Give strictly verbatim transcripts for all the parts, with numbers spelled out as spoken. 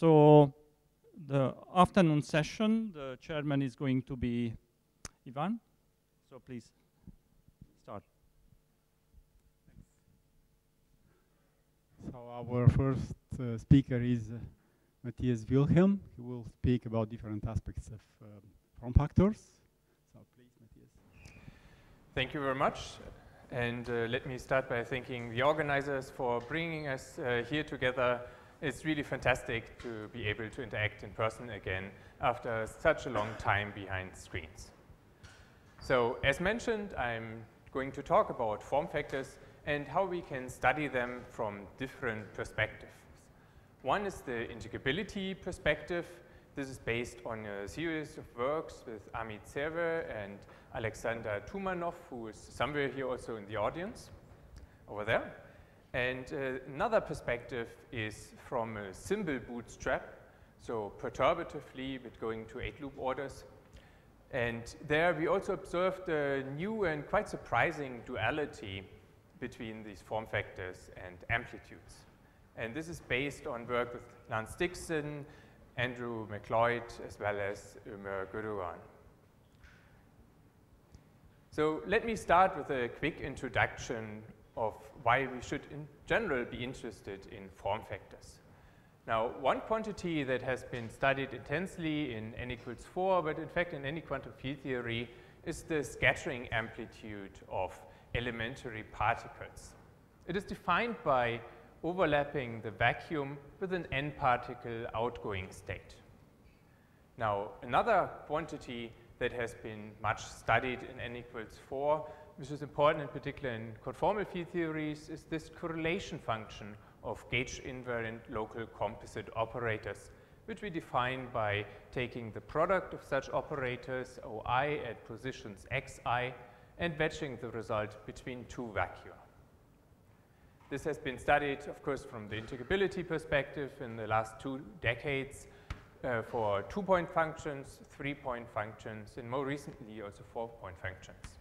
So the afternoon session, the chairman is going to be Ivan. So please start. So our first uh, speaker is uh, Matthias Wilhelm. He will speak about different aspects of um, form factors. So please, Matthias. Thank you very much. And uh, let me start by thanking the organizers for bringing us uh, here together. It's really fantastic to be able to interact in person again after such a long time behind screens. So, as mentioned, I'm going to talk about form factors and how we can study them from different perspectives. One is the integrability perspective. This is based on a series of works with Amit Sever and Alexander Tumanov, who is somewhere here also in the audience, over there. And uh, another perspective is from a symbol bootstrap, so perturbatively, but going to eight-loop orders. And there we also observed a new and quite surprising duality between these form factors and amplitudes. And this is based on work with Lance Dixon, Andrew McLeod, as well as Ömer Gürdoğan. So let me start with a quick introduction of why we should in general be interested in form factors. Now, one quantity that has been studied intensely in N equals four, but in fact in any quantum field theory, is the scattering amplitude of elementary particles. It is defined by overlapping the vacuum with an n particle outgoing state. Now, another quantity that has been much studied in N equals four, which is important in particular in conformal field theories, is this correlation function of gauge invariant local composite operators, which we define by taking the product of such operators, O I, at positions xi, and wedging the result between two vacua. This has been studied, of course, from the integrability perspective in the last two decades, Uh, for two-point functions, three-point functions, and more recently also four-point functions.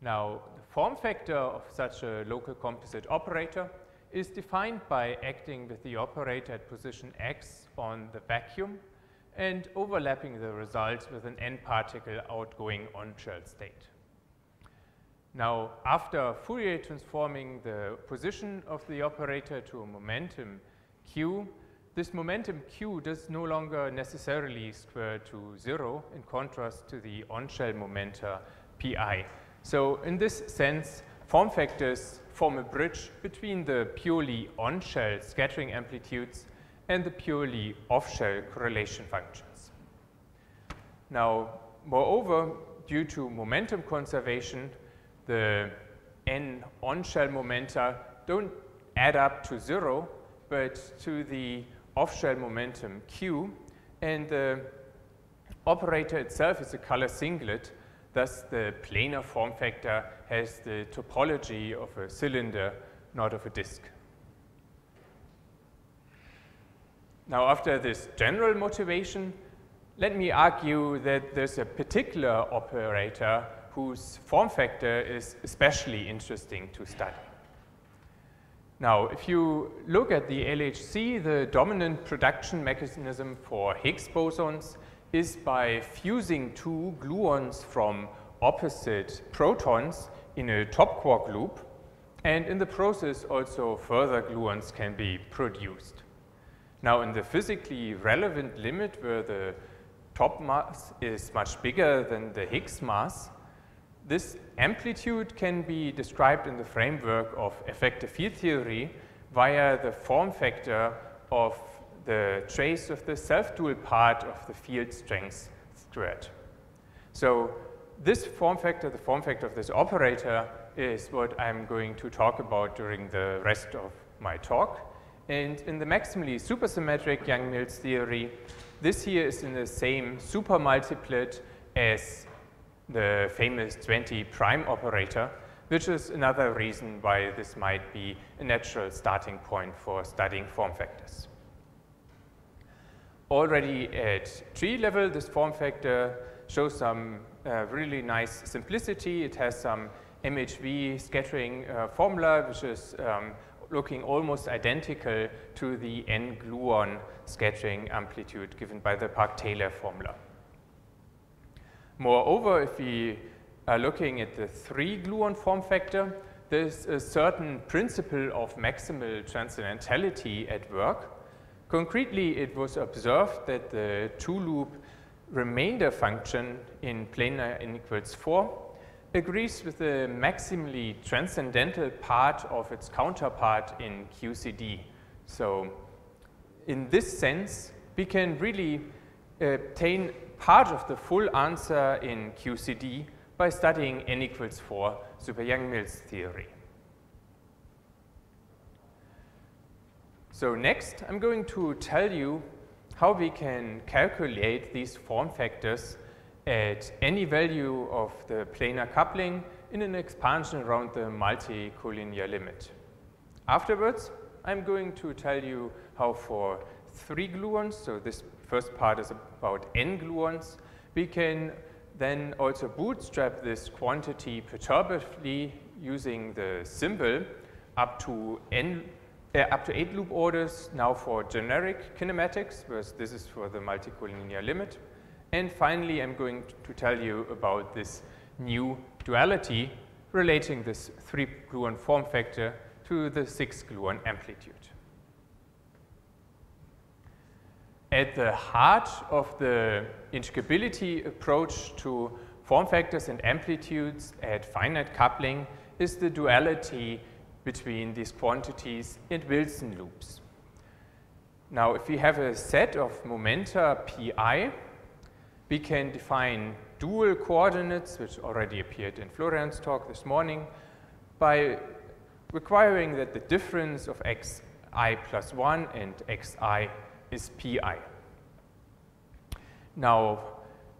Now, the form factor of such a local composite operator is defined by acting with the operator at position x on the vacuum and overlapping the result with an n-particle outgoing on-shell state. Now, after Fourier transforming the position of the operator to a momentum q, this momentum q does no longer necessarily square to zero, in contrast to the on-shell momenta pi. So in this sense, form factors form a bridge between the purely on-shell scattering amplitudes and the purely off-shell correlation functions. Now, moreover, due to momentum conservation, the n on-shell momenta don't add up to zero, but to the off-shell momentum q, and the operator itself is a color singlet. Thus, the planar form factor has the topology of a cylinder, not of a disk. Now, after this general motivation, let me argue that there's a particular operator whose form factor is especially interesting to study. Now, if you look at the L H C, the dominant production mechanism for Higgs bosons is by fusing two gluons from opposite protons in a top quark loop, and in the process also further gluons can be produced. Now, in the physically relevant limit where the top mass is much bigger than the Higgs mass, this amplitude can be described in the framework of effective field theory via the form factor of the trace of the self-dual part of the field strength squared. So this form factor, the form factor of this operator, is what I'm going to talk about during the rest of my talk. And in the maximally supersymmetric Yang-Mills theory, this here is in the same supermultiplet as the famous twenty prime operator, which is another reason why this might be a natural starting point for studying form factors. Already at tree level, this form factor shows some uh, really nice simplicity. It has some M H V scattering uh, formula, which is um, looking almost identical to the N gluon scattering amplitude given by the Park-Taylor formula. Moreover, if we are looking at the three gluon form factor, there is a certain principle of maximal transcendentality at work. Concretely, it was observed that the two-loop remainder function in planar n equals four agrees with the maximally transcendental part of its counterpart in Q C D. So in this sense, we can really obtain part of the full answer in Q C D by studying n equals four super-Yang-Mills theory. So next, I'm going to tell you how we can calculate these form factors at any value of the planar coupling in an expansion around the multi-collinear limit. Afterwards, I'm going to tell you how for three gluons, so this first part is about n gluons, we can then also bootstrap this quantity perturbatively using the symbol up to n uh, up to eight loop orders now for generic kinematics, whereas this is for the multi-collinear limit. And finally, I'm going to tell you about this new duality relating this three gluon form factor to the six gluon amplitude. At the heart of the integrability approach to form factors and amplitudes at finite coupling is the duality between these quantities and Wilson loops. Now, if we have a set of momenta pi, we can define dual coordinates, which already appeared in Florian's talk this morning, by requiring that the difference of xi plus one and xi is pi. Now,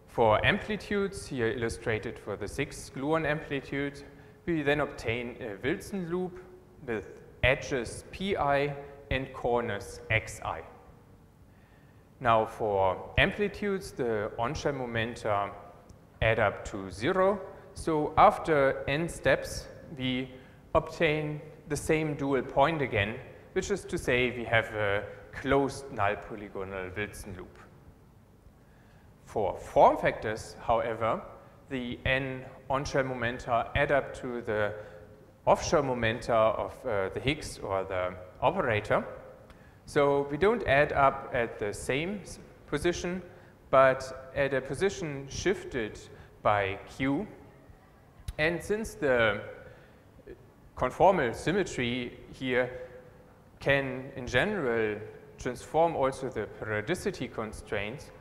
for amplitudes, here illustrated for the six gluon amplitude, we then obtain a Wilson loop with edges pi and corners xi. Now, for amplitudes, the onshell momenta add up to zero. So after n steps, we obtain the same dual point again, which is to say we have a closed null polygonal Wilson loop. For form factors, however, the n onshell momenta add up to the offshell momenta of uh, the Higgs or the operator. So we don't add up at the same position, but at a position shifted by Q. And since the conformal symmetry here can, in general, transform also the periodicity constraints,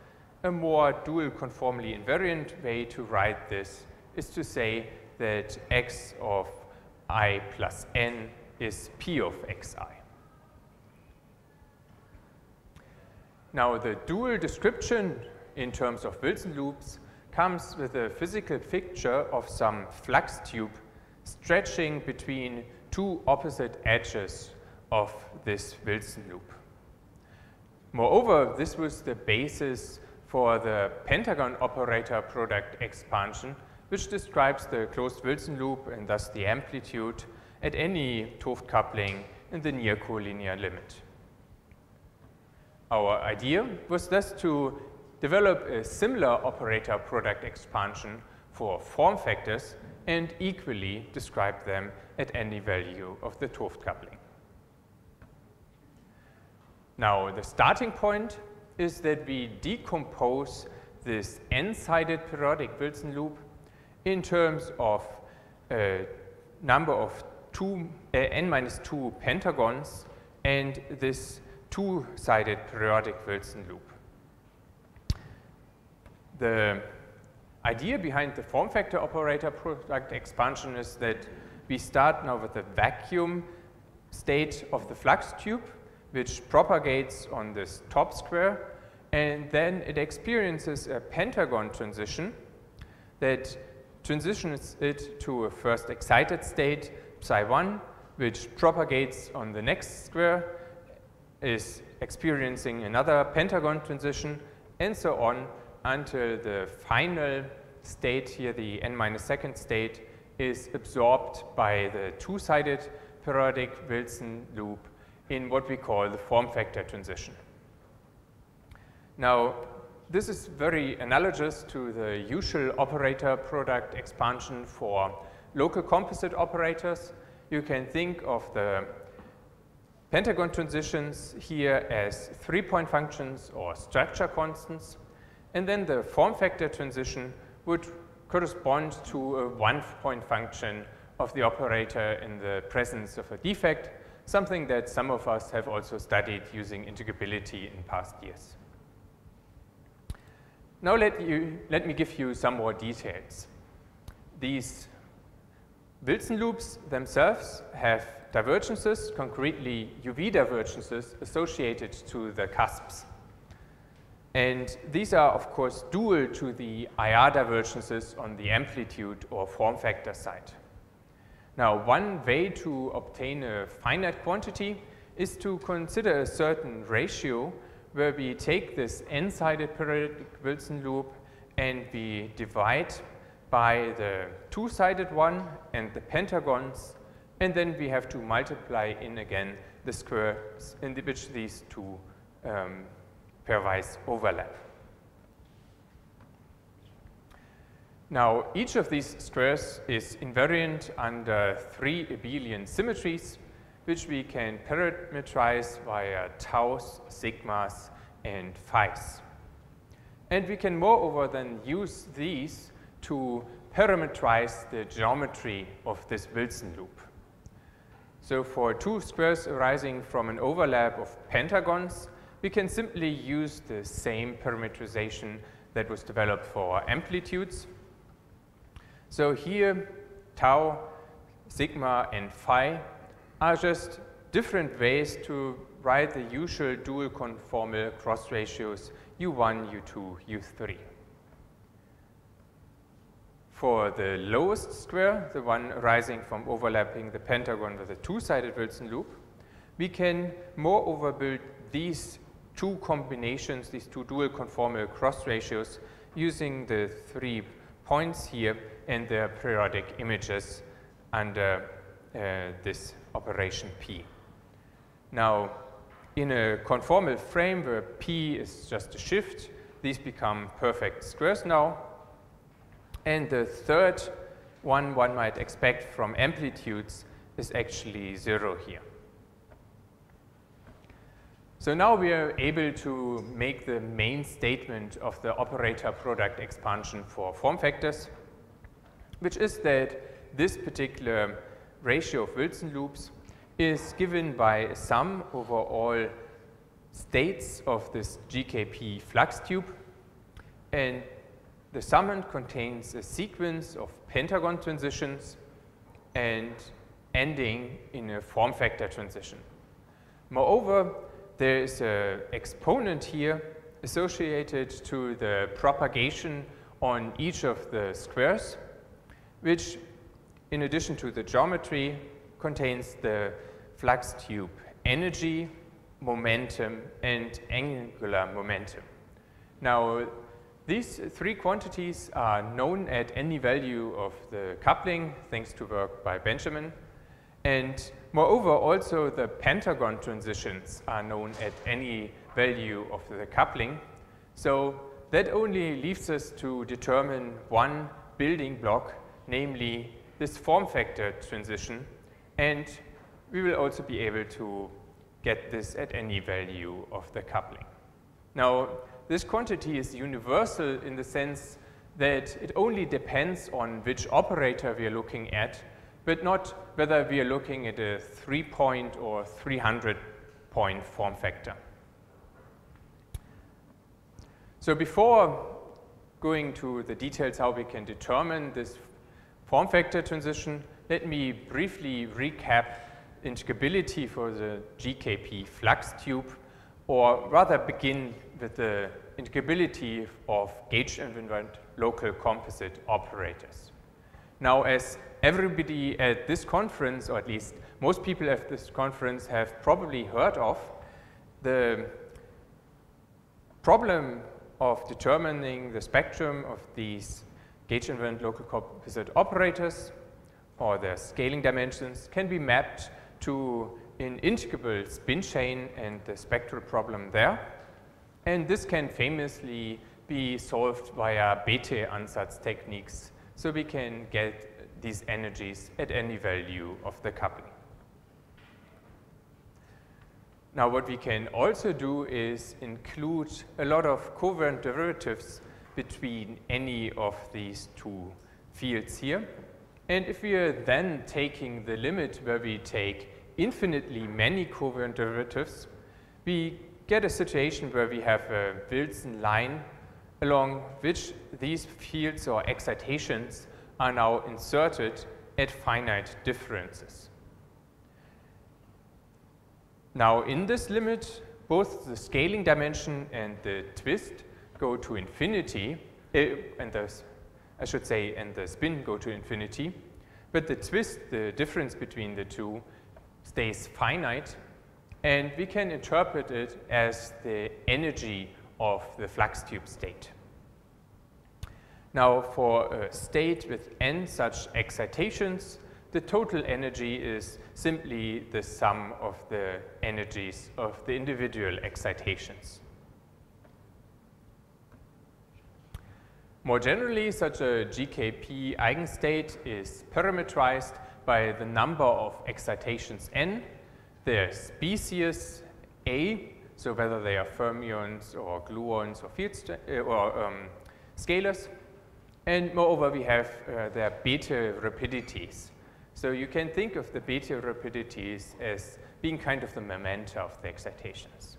a more dual conformally invariant way to write this is to say that x of I plus n is p of xi. Now, the dual description in terms of Wilson loops comes with a physical picture of some flux tube stretching between two opposite edges of this Wilson loop. Moreover, this was the basis for the pentagon operator product expansion, which describes the closed Wilson loop and thus the amplitude at any Toft coupling in the near collinear limit. Our idea was thus to develop a similar operator product expansion for form factors and equally describe them at any value of the Toft coupling. Now, the starting point is that we decompose this n-sided periodic Wilson loop in terms of a number of two, uh, n minus two pentagons and this two-sided periodic Wilson loop. The idea behind the form factor operator product expansion is that we start now with the vacuum state of the flux tube, which propagates on this top square, and then it experiences a pentagon transition that transitions it to a first excited state, psi one, which propagates on the next square, is experiencing another pentagon transition, and so on until the final state here, the n minus second state, is absorbed by the two-sided periodic Wilson loop in what we call the form factor transition. Now, this is very analogous to the usual operator product expansion for local composite operators. You can think of the pentagon transitions here as three-point functions or structure constants, and then the form factor transition would correspond to a one-point function of the operator in the presence of a defect, something that some of us have also studied using integrability in past years. Now let, you, let me give you some more details. These Wilson loops themselves have divergences, concretely U V divergences associated to the cusps. And these are, of course, dual to the I R divergences on the amplitude or form factor side. Now, one way to obtain a finite quantity is to consider a certain ratio where we take this n-sided periodic Wilson loop and we divide by the two-sided one and the pentagons, and then we have to multiply in again the squares in which these two um, pairwise overlap. Now, each of these squares is invariant under three abelian symmetries, which we can parametrize via taus, sigmas, and phis. And we can moreover then use these to parametrize the geometry of this Wilson loop. So for two squares arising from an overlap of pentagons, we can simply use the same parametrization that was developed for amplitudes. So here, tau, sigma, and phi are just different ways to write the usual dual conformal cross ratios U one, U two, U three. For the lowest square, the one arising from overlapping the pentagon with a two-sided Wilson loop, we can moreover build these two combinations, these two dual conformal cross ratios, using the three points here and their periodic images under uh, this operation P. Now, in a conformal frame where P is just a shift, these become perfect squares now. And the third one one might expect from amplitudes is actually zero here. So now we are able to make the main statement of the operator product expansion for form factors, which is that this particular ratio of Wilson loops is given by a sum over all states of this G K P flux tube, and the summand contains a sequence of pentagon transitions and ending in a form factor transition. Moreover, there is an exponent here associated to the propagation on each of the squares, which, in addition to the geometry, contains the flux tube energy, momentum, and angular momentum. Now, these three quantities are known at any value of the coupling, thanks to work by Benjamin. And moreover, also the pentagon transitions are known at any value of the coupling. So that only leaves us to determine one building block, namely this form factor transition. And we will also be able to get this at any value of the coupling. Now, this quantity is universal in the sense that it only depends on which operator we are looking at, but not whether we are looking at a three-point or three hundred point form factor. So before going to the details how we can determine this form factor transition, let me briefly recap integrability for the G K P flux tube, or rather begin with the integrability of gauge-invariant local composite operators. Now, as everybody at this conference, or at least most people at this conference, have probably heard of, the problem of determining the spectrum of these gauge-invariant local composite operators or their scaling dimensions can be mapped to an integrable spin chain and the spectral problem there. And this can famously be solved via Bethe-ansatz techniques, so we can get these energies at any value of the coupling. Now what we can also do is include a lot of covariant derivatives between any of these two fields here. And if we are then taking the limit where we take infinitely many covariant derivatives, we get a situation where we have a Wilson line along which these fields or excitations are now inserted at finite differences. Now in this limit, both the scaling dimension and the twist go to infinity, uh, and the, I should say, and the spin go to infinity, but the twist, the difference between the two, stays finite, and we can interpret it as the energy of the flux tube state. Now for a state with n such excitations, the total energy is simply the sum of the energies of the individual excitations. More generally, such a G K P eigenstate is parametrized by the number of excitations n, their species A, so whether they are fermions or gluons or fields or um, scalars, and moreover we have uh, their beta rapidities. So you can think of the beta rapidities as being kind of the momenta of the excitations.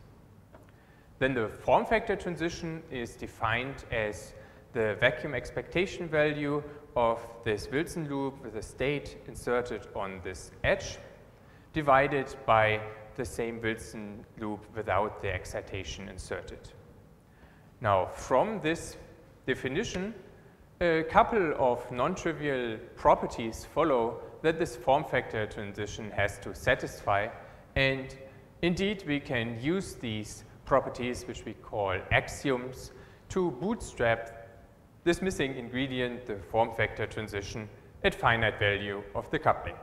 Then the form factor transition is defined as the vacuum expectation value of this Wilson loop with a state inserted on this edge divided by the same Wilson loop without the excitation inserted. Now from this definition, a couple of non-trivial properties follow that this form factor transition has to satisfy, and indeed we can use these properties, which we call axioms, to bootstrap this missing ingredient, the form factor transition, at finite value of the coupling.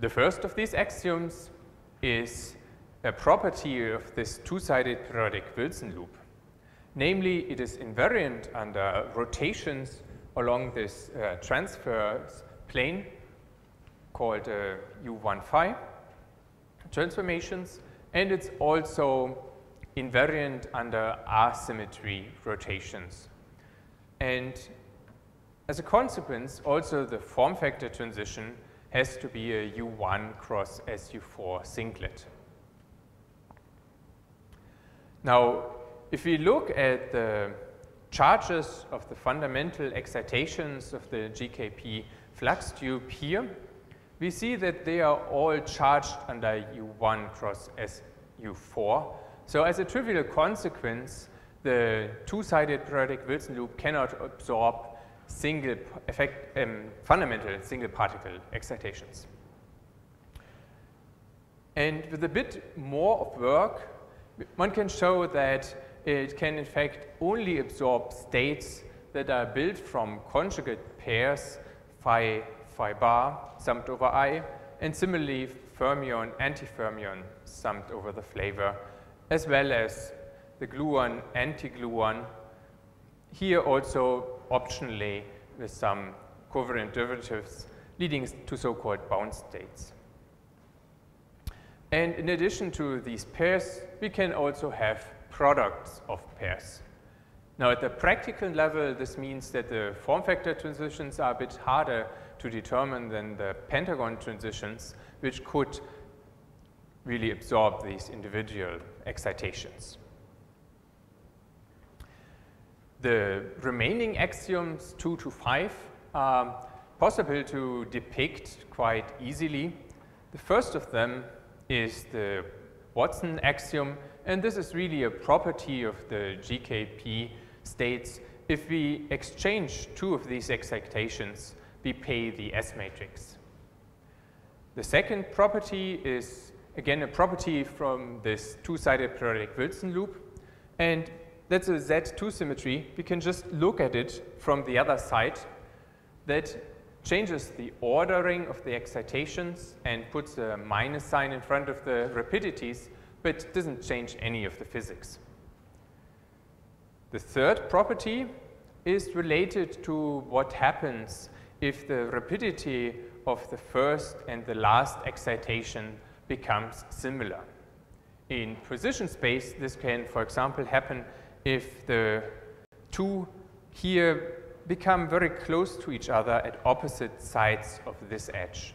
The first of these axioms is a property of this two-sided periodic Wilson loop. Namely, it is invariant under rotations along this uh, transfer plane called uh, U one phi transformations, and it's also invariant under asymmetry rotations. And as a consequence, also the form factor transition has to be a U one cross S U four singlet. Now, if we look at the charges of the fundamental excitations of the G K P flux tube here, we see that they are all charged under U one cross S U four. So as a trivial consequence, the two-sided periodic Wilson loop cannot absorb single effect, um, fundamental single particle excitations. And with a bit more of work, one can show that it can in fact only absorb states that are built from conjugate pairs phi, phi bar, summed over I, and similarly fermion, antifermion, summed over the flavor, as well as the gluon, anti-gluon, here also optionally with some covariant derivatives leading to so-called bound states. And in addition to these pairs, we can also have products of pairs. Now at the practical level, this means that the form factor transitions are a bit harder to determine than the pentagon transitions, which could really absorb these individual excitations. The remaining axioms two to five are possible to depict quite easily. The first of them is the Watson axiom, and this is really a property of the G K P states. If we exchange two of these excitations, we pay the S matrix. The second property is again a property from this two-sided periodic Wilson loop, and that's a Z two symmetry. We can just look at it from the other side, that changes the ordering of the excitations and puts a minus sign in front of the rapidities, but doesn't change any of the physics. The third property is related to what happens if the rapidity of the first and the last excitation becomes similar. In position space, this can, for example, happen if the two here become very close to each other at opposite sides of this edge.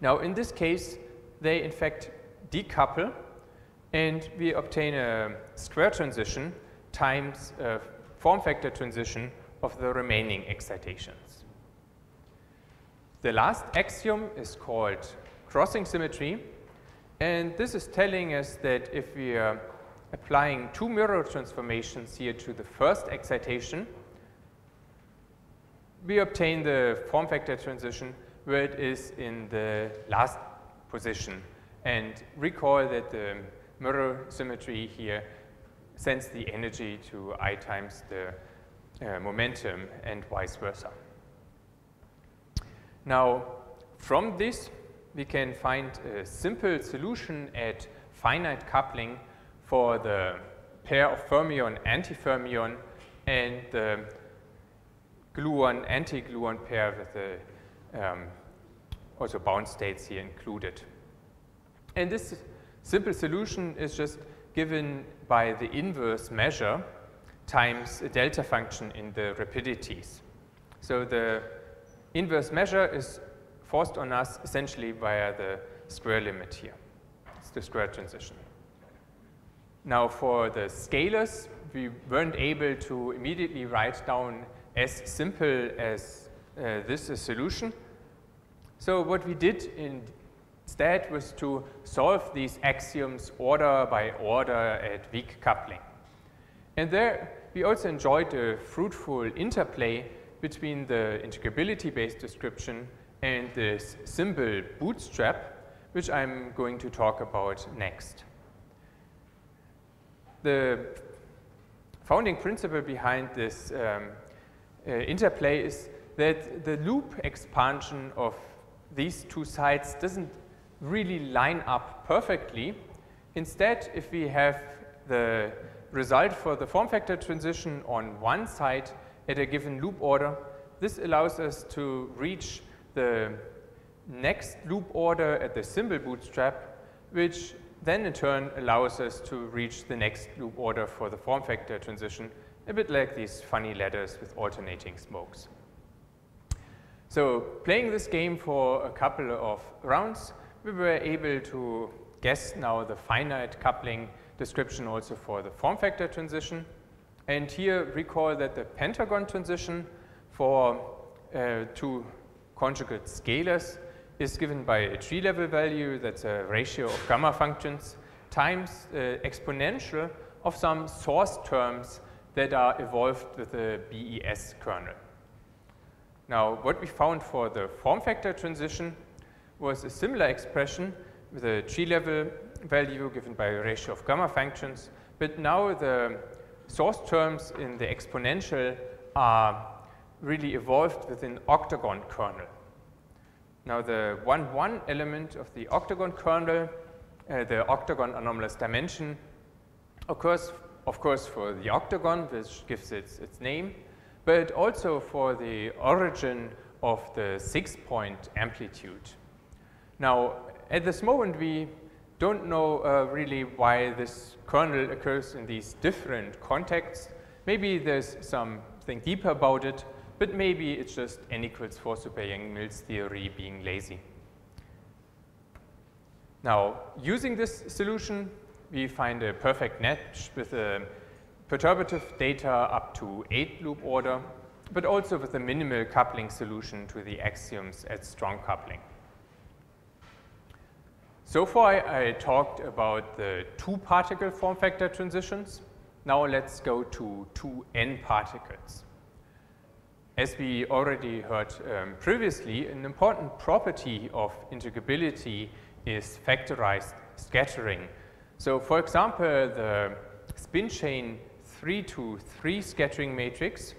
Now, in this case, they in fact decouple, and we obtain a square transition times a form factor transition of the remaining excitations. The last axiom is called crossing symmetry, and this is telling us that if we are applying two mirror transformations here to the first excitation, we obtain the form factor transition where it is in the last position. And recall that the mirror symmetry here sends the energy to I times the uh, momentum and vice versa. Now, from this, we can find a simple solution at finite coupling for the pair of fermion-antifermion and the gluon-anti-gluon pair with the um, also bound states here included. And this simple solution is just given by the inverse measure times a delta function in the rapidities. So the inverse measure is forced on us essentially via the square limit here. It's the square transition. Now, for the scalars, we weren't able to immediately write down as simple as uh, this a solution. So what we did instead was to solve these axioms order by order at weak coupling. And there we also enjoyed a fruitful interplay between the integrability-based description and this simple bootstrap, which I'm going to talk about next. The founding principle behind this um, Uh, interplay is that the loop expansion of these two sides doesn't really line up perfectly. Instead, if we have the result for the form factor transition on one side at a given loop order, this allows us to reach the next loop order at the simple bootstrap, which then in turn allows us to reach the next loop order for the form factor transition, a bit like these funny ladders with alternating smokes. So, playing this game for a couple of rounds, we were able to guess now the finite coupling description also for the form factor transition. And here, recall that the pentagon transition for uh, two conjugate scalars is given by a tree level value that's a ratio of gamma functions times uh, exponential of some source terms that are evolved with the B E S kernel. Now, what we found for the form factor transition was a similar expression with a tree level value given by a ratio of gamma functions, but now the source terms in the exponential are really evolved within octagon kernel. Now, the one one element of the octagon kernel, uh, the octagon anomalous dimension, occurs of course for the octagon, which gives its, its name, but also for the origin of the six-point amplitude. Now, at this moment, we don't know uh, really why this kernel occurs in these different contexts. Maybe there's something deeper about it, but maybe it's just N equals four super-Yang-Mills theory being lazy. Now, using this solution, we find a perfect match with a perturbative data up to eight loop order, but also with a minimal coupling solution to the axioms at strong coupling. So far, I talked about the two particle form factor transitions. Now let's go to two n particles. As we already heard um, previously, an important property of integrability is factorized scattering. So, for example, the spin chain three to three scattering matrix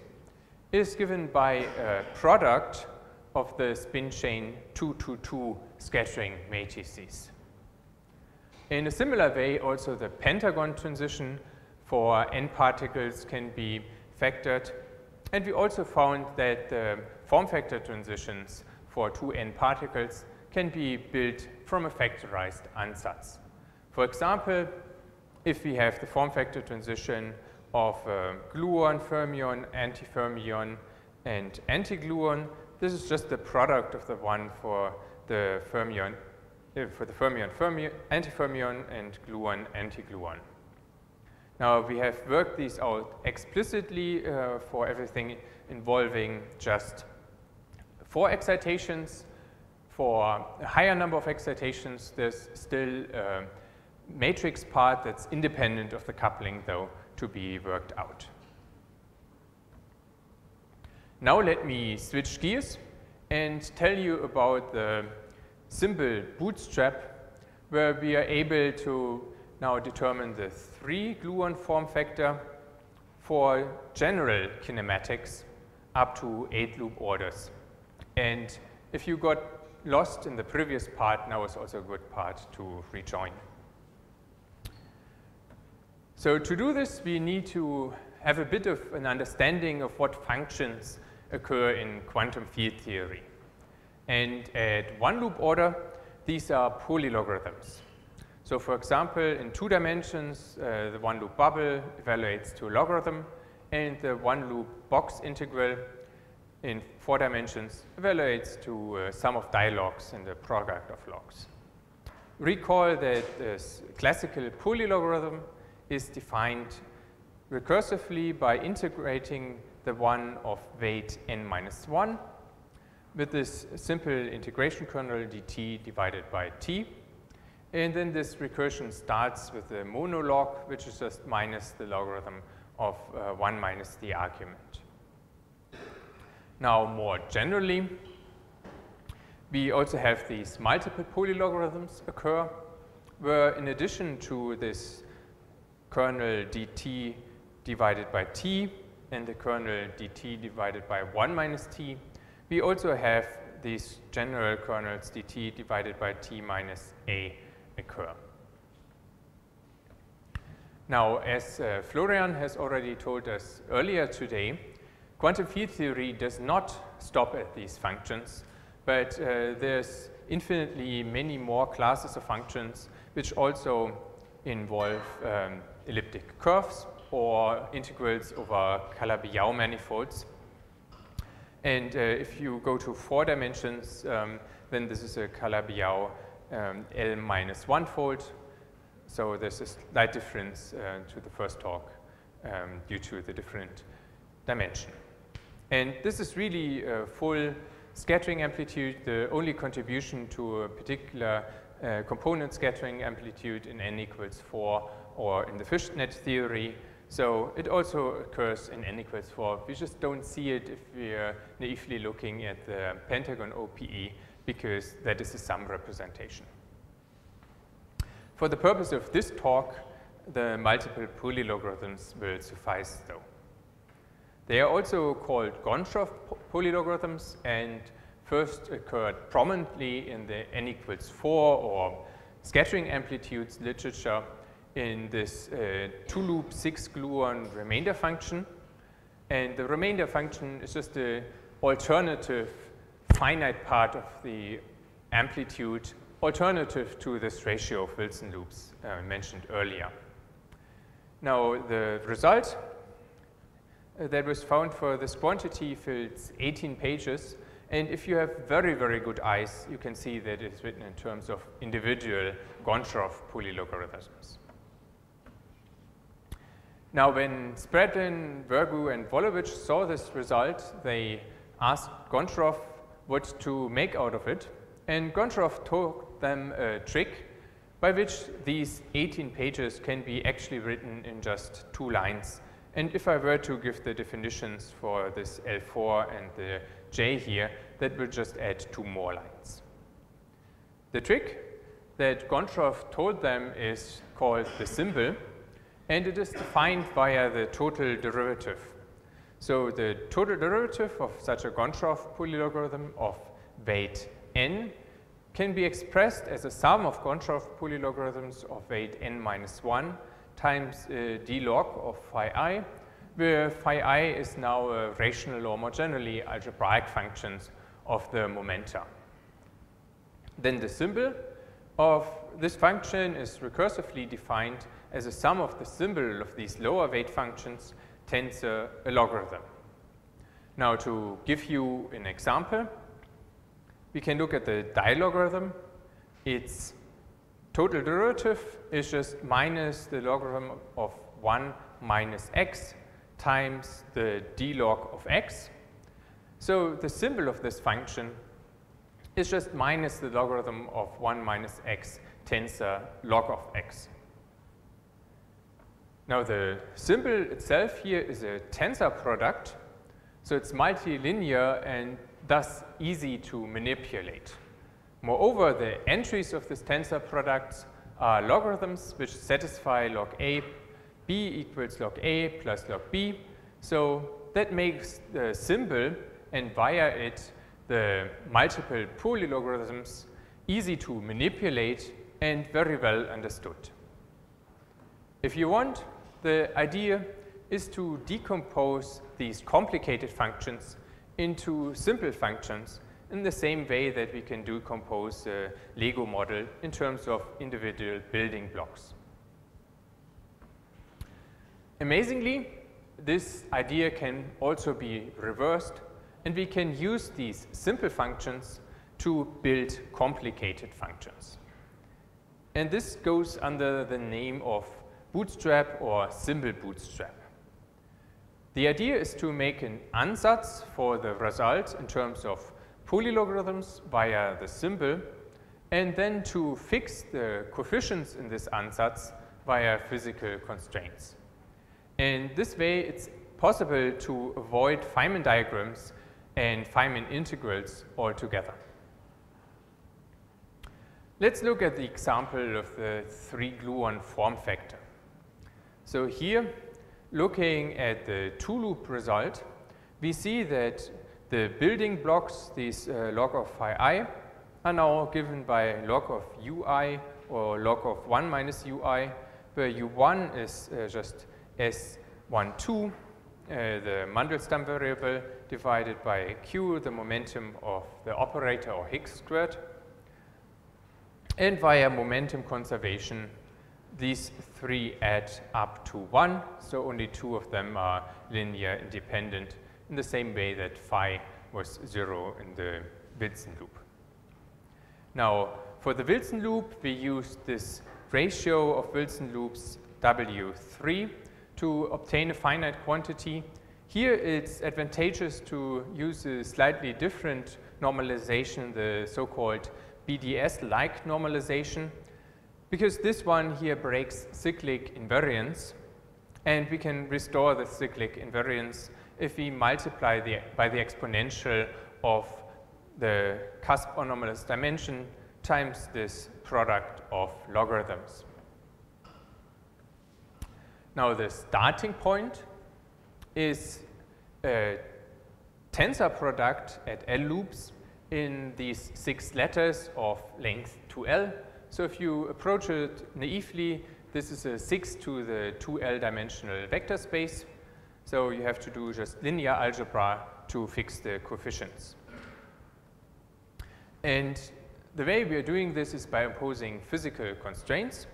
is given by a product of the spin chain two two two scattering matrices. In a similar way, also the pentagon transition for n particles can be factored. And we also found that the form factor transitions for two n particles can be built from a factorized ansatz. For example, if we have the form factor transition of uh, gluon, fermion, antifermion, and antigluon, this is just the product of the one for the fermion, uh, for the fermion, fermion, antifermion, and gluon, antigluon. Now we have worked these out explicitly uh, for everything involving just four excitations. For a higher number of excitations, there's still a matrix part that's independent of the coupling, though, to be worked out. Now let me switch gears and tell you about the simple bootstrap, where we are able to now determine the three gluon form factor for general kinematics up to eight loop orders. And if you got lost in the previous part, now is also a good part to rejoin. So to do this, we need to have a bit of an understanding of what functions occur in quantum field theory. And at one loop order, these are polylogarithms. So for example, in two dimensions, uh, the one loop bubble evaluates to a logarithm, and the one loop box integral in four dimensions evaluates to uh, sum of dilogs and the product of logs. Recall that this classical polylogarithm is defined recursively by integrating the one of weight n minus one with this simple integration kernel dt divided by t. And then this recursion starts with the monologue, which is just minus the logarithm of uh, one minus the argument. Now, more generally, we also have these multiple polylogarithms occur, where in addition to this kernel dt divided by t and the kernel dt divided by one minus t, we also have these general kernels dt divided by t minus a occur. Now, as uh, Florian has already told us earlier today, quantum field theory does not stop at these functions, but uh, there's infinitely many more classes of functions which also involve um, elliptic curves or integrals over Calabi-Yau manifolds. And uh, if you go to four dimensions, um, then this is a Calabi-Yau um, L minus one fold. So there's a slight difference uh, to the first talk um, due to the different dimension. And this is really a full scattering amplitude, the only contribution to a particular uh, component scattering amplitude in n equals four or in the fishnet theory. So it also occurs in n equals four. We just don't see it if we're naively looking at the pentagon O P E, because that is a sum representation. For the purpose of this talk, the multiple polylogarithms will suffice, though. They are also called Goncharov polylogarithms and first occurred prominently in the n equals four or scattering amplitudes literature in this uh, two-loop six-gluon remainder function. And the remainder function is just the alternative finite part of the amplitude, alternative to this ratio of Wilson loops uh, mentioned earlier. Now, the result that was found for this quantity fills eighteen pages, and if you have very, very good eyes, you can see that it's written in terms of individual Goncharov polylogarithms. Now, when Spreadlin, Vergu, and Volovich saw this result, they asked Goncharov what to make out of it, and Goncharov taught them a trick by which these eighteen pages can be actually written in just two lines. And if I were to give the definitions for this L four and the J here, that will just add two more lines. The trick that Goncharov told them is called the symbol, and it is defined via the total derivative. So the total derivative of such a Goncharov polylogarithm of weight n can be expressed as a sum of Goncharov polylogarithms of weight n minus one times uh, d log of phi I, where phi I is now a rational or more generally algebraic functions of the momenta. Then the symbol of this function is recursively defined as a sum of the symbol of these lower weight functions tends a, a logarithm. Now, to give you an example, we can look at the dilogarithm. Its total derivative is just minus the logarithm of one minus x times the d log of x. So the symbol of this function is just minus the logarithm of one minus x tensor log of x. Now the symbol itself here is a tensor product, so it's multilinear and thus easy to manipulate. Moreover, the entries of this tensor products are logarithms which satisfy log a, b equals log a plus log b, so that makes the symbol and via it the multiple polylogarithms easy to manipulate and very well understood. If you want, the idea is to decompose these complicated functions into simple functions in the same way that we can decompose the Lego model in terms of individual building blocks. Amazingly, this idea can also be reversed, and we can use these simple functions to build complicated functions. And this goes under the name of bootstrap or simple bootstrap. The idea is to make an ansatz for the result in terms of polylogarithms via the symbol, and then to fix the coefficients in this ansatz via physical constraints. And this way it's possible to avoid Feynman diagrams and Feynman integrals altogether. Let's look at the example of the three gluon form factor. So here, looking at the two-loop result, we see that the building blocks, these uh, log of phi I, are now given by log of ui or log of one minus ui, where u one is uh, just s one two, uh, the Mandelstam variable, divided by q, the momentum of the operator or Higgs squared. And via momentum conservation, these three add up to one, so only two of them are linear independent in the same way that phi was zero in the Wilson loop. Now, for the Wilson loop, we use this ratio of Wilson loops W three to obtain a finite quantity. Here it's advantageous to use a slightly different normalization, the so-called B D S-like normalization, because this one here breaks cyclic invariance, and we can restore the cyclic invariance if we multiply the, by the exponential of the cusp or anomalous dimension times this product of logarithms. Now the starting point is a tensor product at L loops in these six letters of length two L. So if you approach it naively, this is a six to the two L dimensional vector space. So you have to do just linear algebra to fix the coefficients. And the way we are doing this is by imposing physical constraints.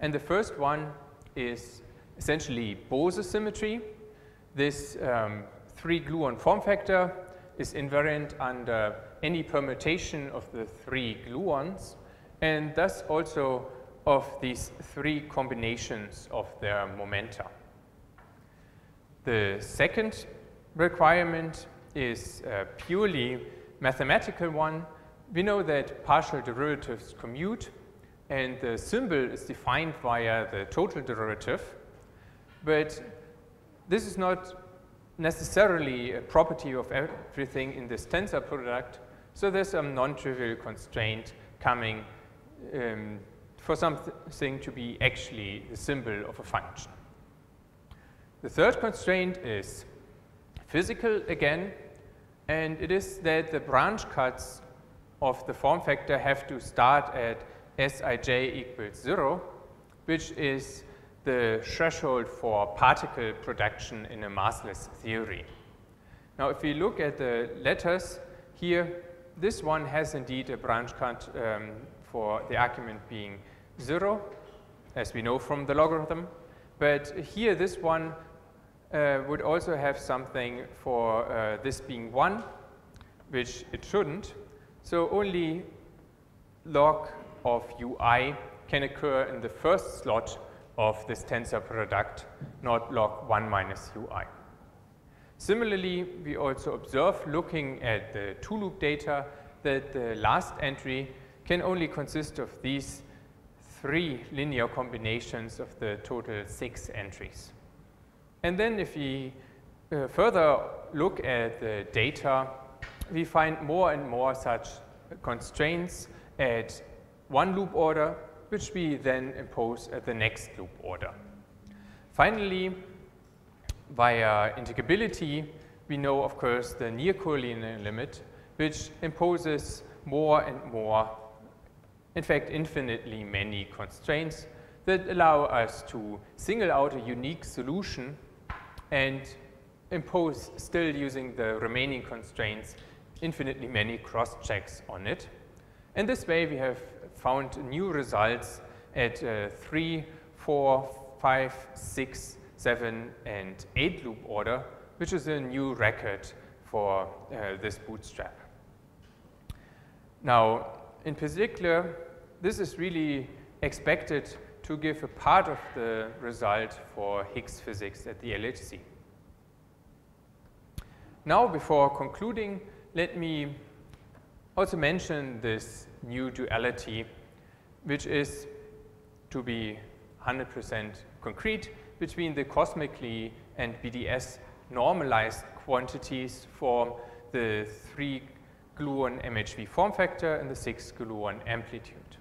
And the first one is essentially Bose symmetry. This um, three gluon form factor is invariant under any permutation of the three gluons, and thus also of these three combinations of their momenta. The second requirement is a purely mathematical one. We know that partial derivatives commute, and the symbol is defined via the total derivative, but this is not necessarily a property of everything in this tensor product, so there's some non-trivial constraint coming um, for something to be actually the symbol of a function. The third constraint is physical again, and it is that the branch cuts of the form factor have to start at Sij equals zero, which is the threshold for particle production in a massless theory. Now, if we look at the letters here, this one has indeed a branch cut um, for the argument being zero, as we know from the logarithm. But here, this one uh, would also have something for uh, this being one, which it shouldn't. So only log of ui can occur in the first slot of this tensor product, not log one minus ui. Similarly, we also observe, looking at the two-loop data, that the last entry can only consist of these three linear combinations of the total six entries. And then if we uh, further look at the data, we find more and more such constraints at one loop order, which we then impose at the next loop order. Finally, via integrability, we know, of course, the near curlian limit, which imposes more and more, in fact, infinitely many constraints that allow us to single out a unique solution and impose, still using the remaining constraints, infinitely many cross-checks on it. And this way, we have found new results at uh, three, four, five, six, seven, and eight loop order, which is a new record for uh, this bootstrap. Now, in particular, this is really expected to give a part of the result for Higgs physics at the L H C. Now, before concluding, let me also mention this new duality, which is, to be one hundred percent concrete, between the cosmically and B D S normalized quantities for the three gluon M H V form factor and the six gluon amplitude.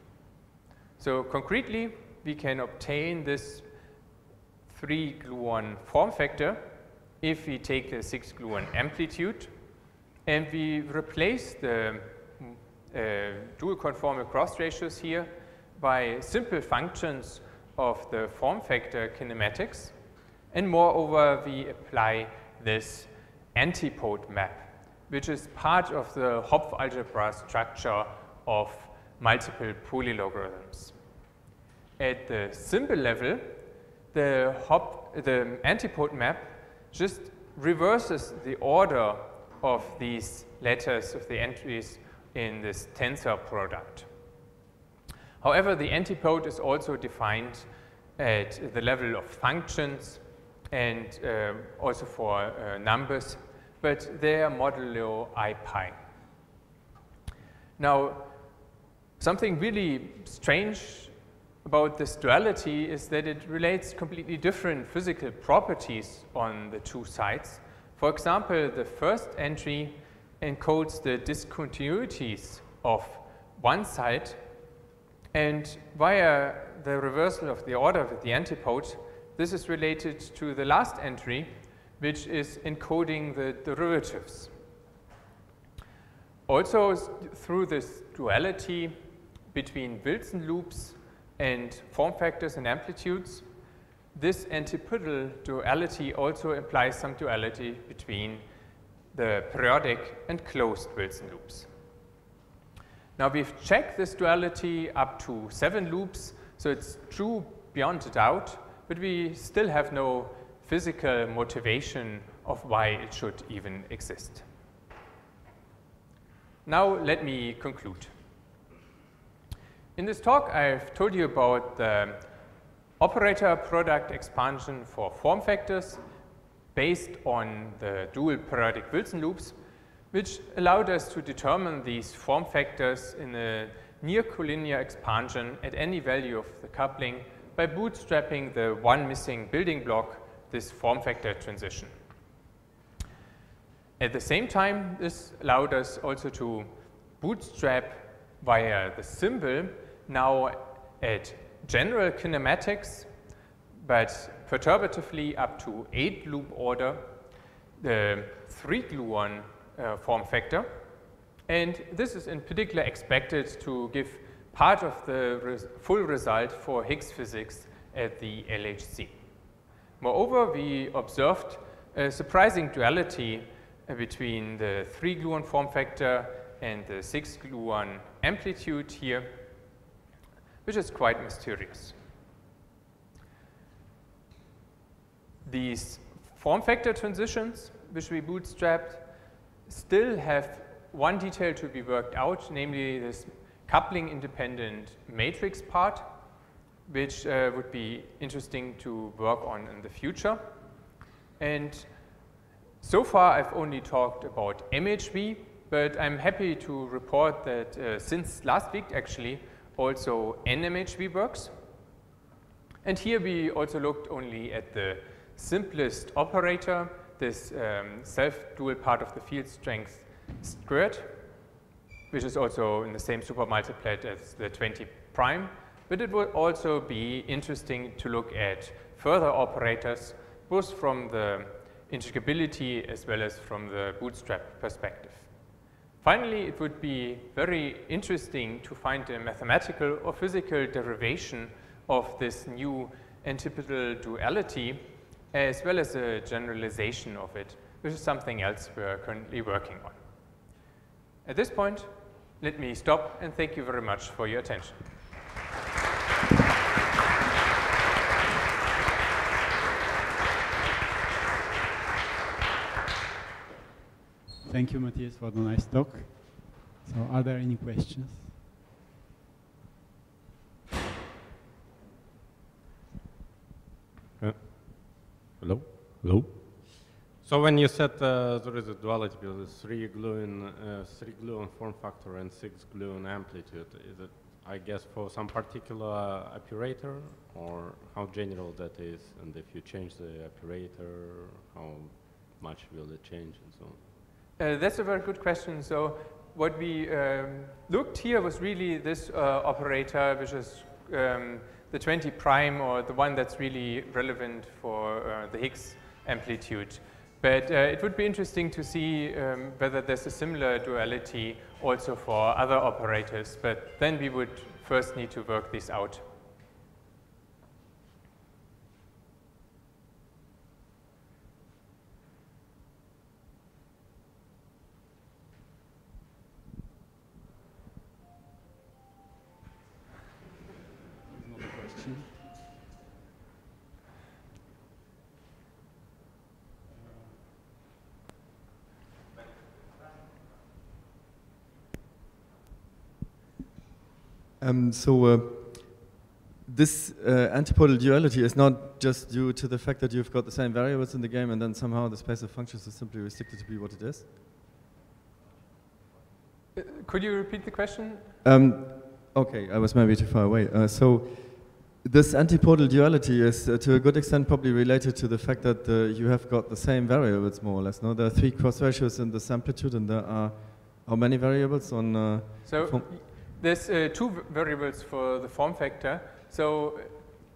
So concretely, we can obtain this three gluon form factor if we take the six gluon amplitude and we replace the Uh, dual conformal cross ratios here by simple functions of the form factor kinematics, and moreover we apply this antipode map, which is part of the Hopf algebra structure of multiple polylogarithms. At the simple level, the, Hopf, the antipode map just reverses the order of these letters of the entries in this tensor product. However, the antipode is also defined at the level of functions and uh, also for uh, numbers, but they are modulo I pi. Now, something really strange about this duality is that it relates completely different physical properties on the two sides. For example, the first entry encodes the discontinuities of one side, and via the reversal of the order with the antipode, this is related to the last entry, which is encoding the derivatives. Also, through this duality between Wilson loops and form factors and amplitudes, this antipodal duality also implies some duality between the periodic and closed Wilson loops. Now we've checked this duality up to seven loops, so it's true beyond a doubt, but we still have no physical motivation of why it should even exist. Now let me conclude. In this talk, I've told you about the operator product expansion for form factors based on the dual periodic Wilson loops, which allowed us to determine these form factors in a near collinear expansion at any value of the coupling by bootstrapping the one missing building block, this form factor transition. At the same time, this allowed us also to bootstrap via the symbol now at general kinematics, but perturbatively up to eight loop order, the three gluon uh, form factor. And this is in particular expected to give part of the res full result for Higgs physics at the L H C. Moreover, we observed a surprising duality between the three gluon form factor and the six gluon amplitude here, which is quite mysterious. These form factor transitions, which we bootstrapped, still have one detail to be worked out, namely this coupling independent matrix part, which uh, would be interesting to work on in the future. And so far I've only talked about M H V, but I'm happy to report that uh, since last week actually also N M H V works. And here we also looked only at the simplest operator, this um, self-dual part of the field strength squared, which is also in the same supermultiplet as the twenty prime, but it would also be interesting to look at further operators, both from the integrability as well as from the bootstrap perspective. Finally, it would be very interesting to find a mathematical or physical derivation of this new antipodal duality, as well as a generalization of it, which is something else we are currently working on. At this point, let me stop and thank you very much for your attention. Thank you, Matthias, for the nice talk. So are there any questions? Uh, hello? Hello? So when you said uh, there is a duality between the three gluon, uh, three gluon form factor and six gluon amplitude, is it, I guess, for some particular operator, or how general that is? And if you change the operator, how much will it change and so on? Uh, that's a very good question. So what we um, looked here was really this uh, operator, which is um, the twenty prime, or the one that's really relevant for uh, the Higgs amplitude. But uh, it would be interesting to see um, whether there's a similar duality also for other operators, but then we would first need to work this out. Um, so uh, this uh, antipodal duality is not just due to the fact that you've got the same variables in the game and then somehow the space of functions is simply restricted to be what it is? Uh, could you repeat the question? Um, okay, I was maybe too far away. Uh, so this antipodal duality is uh, to a good extent probably related to the fact that uh, you have got the same variables more or less, no? There are three cross ratios in this amplitude and there are how many variables on... Uh, so. There's uh, two variables for the form factor. So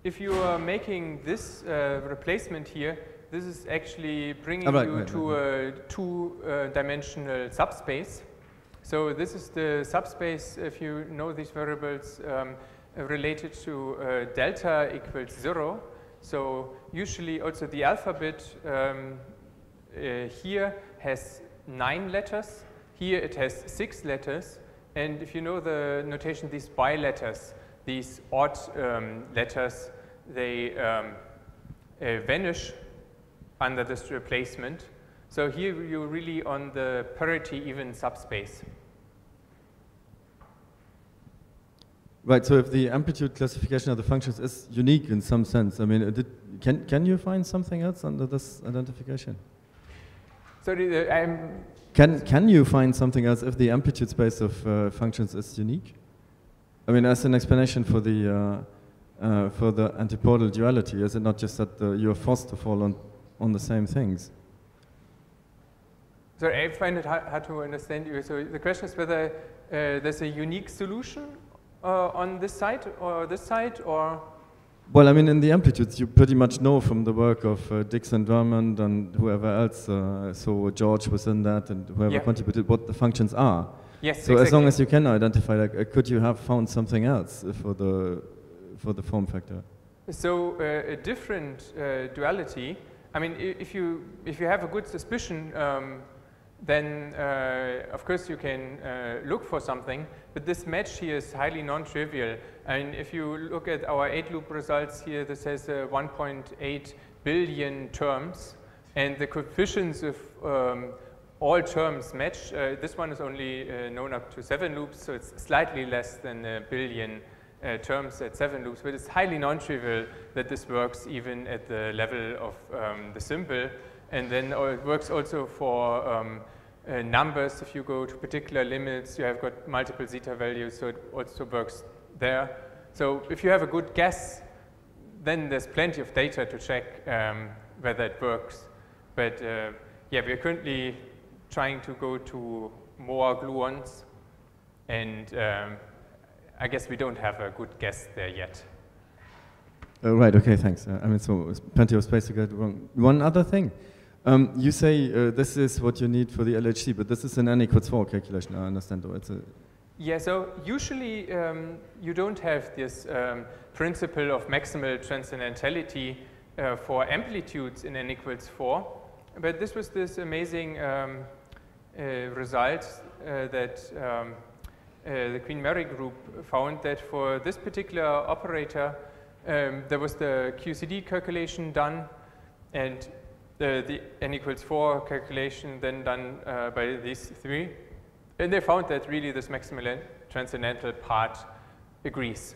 if you are making this uh, replacement here, this is actually bringing oh, right, you right, to right. a two-dimensional uh, subspace. So this is the subspace, if you know these variables, um, related to uh, delta equals zero. So usually also the alphabet um, uh, here has nine letters. Here it has six letters. And if you know the notation, these bi-letters, these odd um, letters, they um, uh, vanish under this replacement. So here you're really on the parity even subspace. Right, so if the amplitude classification of the functions is unique in some sense, I mean, did, can, can you find something else under this identification? Sorry, I'm... Can, can you find something else if the amplitude space of uh, functions is unique? I mean, as an explanation for the, uh, uh, for the antipodal duality, is it not just that uh, you are forced to fall on, on the same things? So I find it hard, hard to understand you. So the question is whether uh, there's a unique solution uh, on this side or this side, or Well, I mean, in the amplitudes, you pretty much know from the work of uh, Dixon, Drummond, and whoever else, uh, so George was in that, and whoever yeah. contributed, what the functions are. Yes, so exactly. As long as you can identify, like, uh, could you have found something else for the, for the form factor? So uh, a different uh, duality, I mean, if you, if you have a good suspicion, um, then uh, of course you can uh, look for something, but this match here is highly non-trivial. I mean, if you look at our eight loop results here, this has uh, one point eight billion terms, and the coefficients of um, all terms match. Uh, this one is only uh, known up to seven loops, so it's slightly less than a billion uh, terms at seven loops, but it's highly non-trivial that this works even at the level of um, the symbol. And then uh, it works also for um, uh, numbers. If you go to particular limits, you have got multiple zeta values, so it also works there. So if you have a good guess, then there's plenty of data to check um, whether it works. But uh, yeah, we're currently trying to go to more gluons, and um, I guess we don't have a good guess there yet. Uh, right, okay, thanks. Uh, I mean, so plenty of space to get wrong. One other thing. Um, you say uh, this is what you need for the L H C, but this is an N equals four calculation, I understand. Or it's a yeah, so usually um, you don't have this um, principle of maximal transcendentality uh, for amplitudes in N equals four, but this was this amazing um, uh, result uh, that um, uh, the Queen Mary group found, that for this particular operator, um, there was the Q C D calculation done, and Uh, the N equals four calculation then done uh, by these three, and they found that really this maximal transcendental part agrees.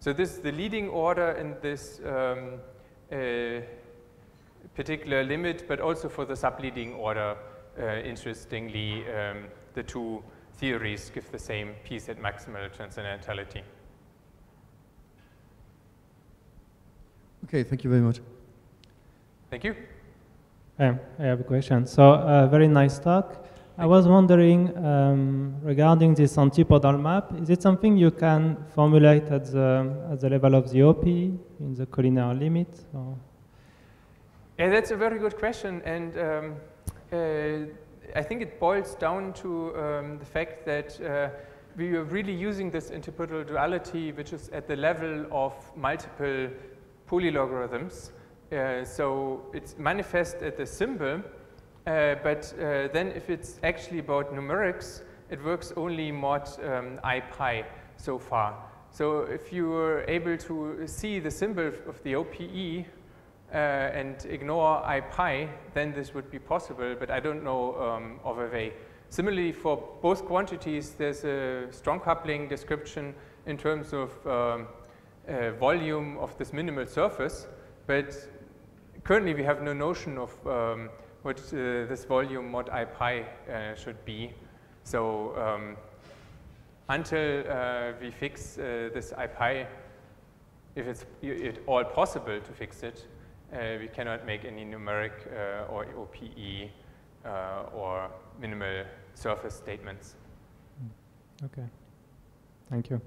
So this is the leading order in this um, uh, particular limit, but also for the subleading order, uh, interestingly, um, the two theories give the same piece at maximal transcendentality. Okay, thank you very much. Thank you. Um, I have a question. So, uh, very nice talk. Thank I was wondering um, regarding this antipodal map, is it something you can formulate at the, at the level of the O P in the collinear limit? Or? Yeah, that's a very good question. And um, uh, I think it boils down to um, the fact that uh, we are really using this antipodal duality, which is at the level of multiple polylogarithms. Uh, so it's manifest at the symbol, uh, but uh, then if it's actually about numerics, it works only mod um, I pi so far. So if you were able to see the symbol of the O P E uh, and ignore I pi, then this would be possible, but I don't know um, of a way. Similarly, for both quantities, there's a strong coupling description in terms of um, uh, volume of this minimal surface, but currently, we have no notion of um, what uh, this volume mod I pi uh, should be. So um, until uh, we fix uh, this I pi, if it's at all possible to fix it, uh, we cannot make any numeric uh, or O P E uh, or minimal surface statements. Okay, thank you.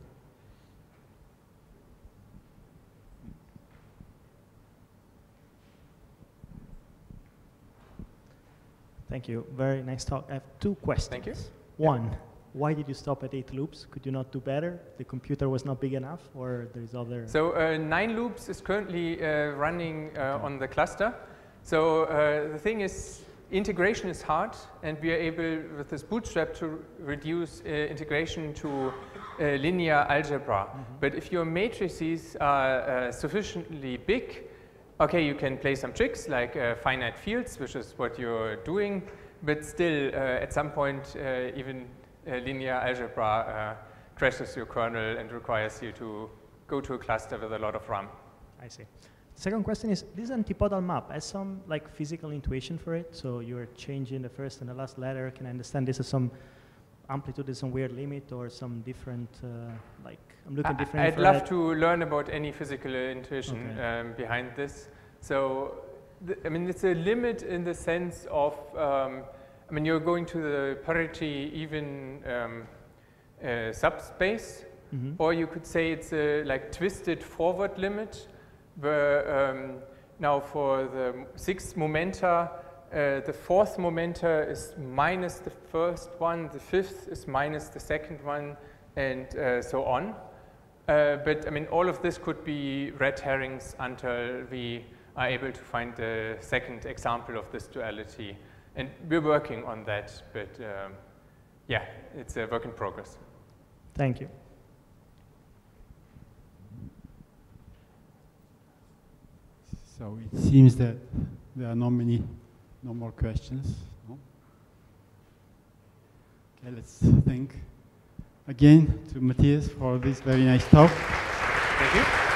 Thank you. Very nice talk. I have two questions. Thank you. One, yeah. Why did you stop at eight loops? Could you not do better? The computer was not big enough, or there's other? So uh, nine loops is currently uh, running uh, okay. on the cluster. So uh, the thing is, integration is hard, and we are able, with this bootstrap, to reduce uh, integration to uh, linear algebra. Mm-hmm. But if your matrices are uh, sufficiently big, okay, you can play some tricks like uh, finite fields, which is what you're doing, but still, uh, at some point, uh, even uh, linear algebra uh, crashes your kernel and requires you to go to a cluster with a lot of RAM. I see. Second question is, this antipodal map has some like physical intuition for it, so you're changing the first and the last letter. Can I understand this is some amplitude, is some weird limit, or some different uh, like? I'm looking different. I'd love to learn about any physical intuition okay. um, behind this. So, th I mean, it's a limit in the sense of, um, I mean, you're going to the parity even um, uh, subspace, Mm-hmm. Or you could say it's a like twisted forward limit, where um, now for the sixth momenta, uh, the fourth momenta is minus the first one, the fifth is minus the second one, and uh, so on. Uh, but I mean, all of this could be red herrings until we are able to find the second example of this duality. And we're working on that, but um, yeah, it's a work in progress. Thank you. So it seems that there are no many, no more questions. No? Okay, let's thank again to Matthias for this very nice talk. Thank you.